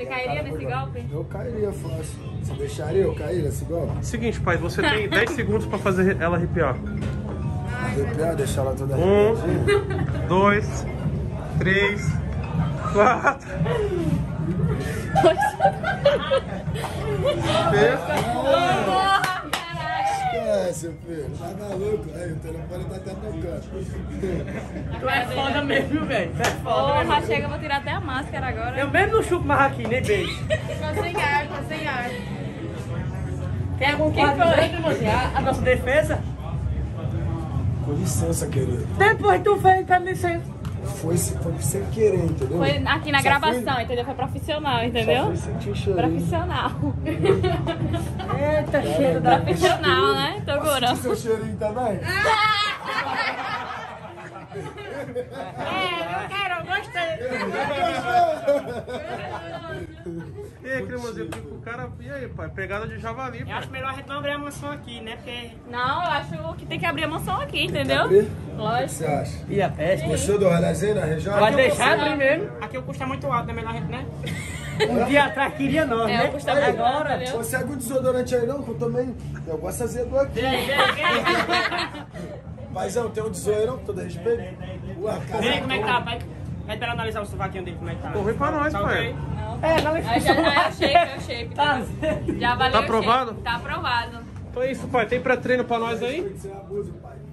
Você cairia nesse golpe? Eu cairia fácil. Você deixaria eu cair nesse golpe? Seguinte, pai, você tem 10 segundos pra fazer ela arrepiar. Arrepiar, deixar ela toda arrepiadinha. 1, 2, 3, 4. Seu filho, tá maluco, aí o telefone tá até tocando. Tu é foda mesmo, velho. Tu é foda. Porra, mesmo. Chega, eu vou tirar até a máscara agora. Eu mesmo não chupo mais aqui, nem beijo. Tô sem ar, tô sem ar. Tem algum quadro aí pra elogiar a nossa defesa? Com licença, querido. Depois tu veio pra mim sem. Foi sem querer, entendeu? Foi aqui na só gravação, foi... entendeu? Foi profissional, entendeu? Só foi sentir cheirinho. Profissional. Eita, é, cheiro da profissional, né? Tô gorando. Seu cheirinho também? É, eu quero, eu gostei. E aí, Cremosinho, o cara... E aí, pai? Pegada de javali, pai. Eu acho melhor a gente não abrir a mansão aqui, né? Porque... Não, eu acho que tem que abrir a mansão aqui, entendeu? Lógico. O que você acha? E a peste? Gostou do rolezinho na região? Vai deixar abrir mesmo. Aqui o custo é muito alto, é melhor a gente, né? Um dia atrás queria nós, né? Eu custava agora. Entendeu? Você é com desodorante aí não? Que eu também... Eu gosto azedo aqui. Mas não, tem um desoeirão com todo respeito. Vem, como é que tá, pai? Vai esperar analisar o sovaquinho dele, como é que tá. Corre pra nós, pai. É, é o shape. Tá, já valeu. Tá aprovado? Tá aprovado. Então é isso, pai. Tem pré-treino pra nós aí? Sem abuso, pai.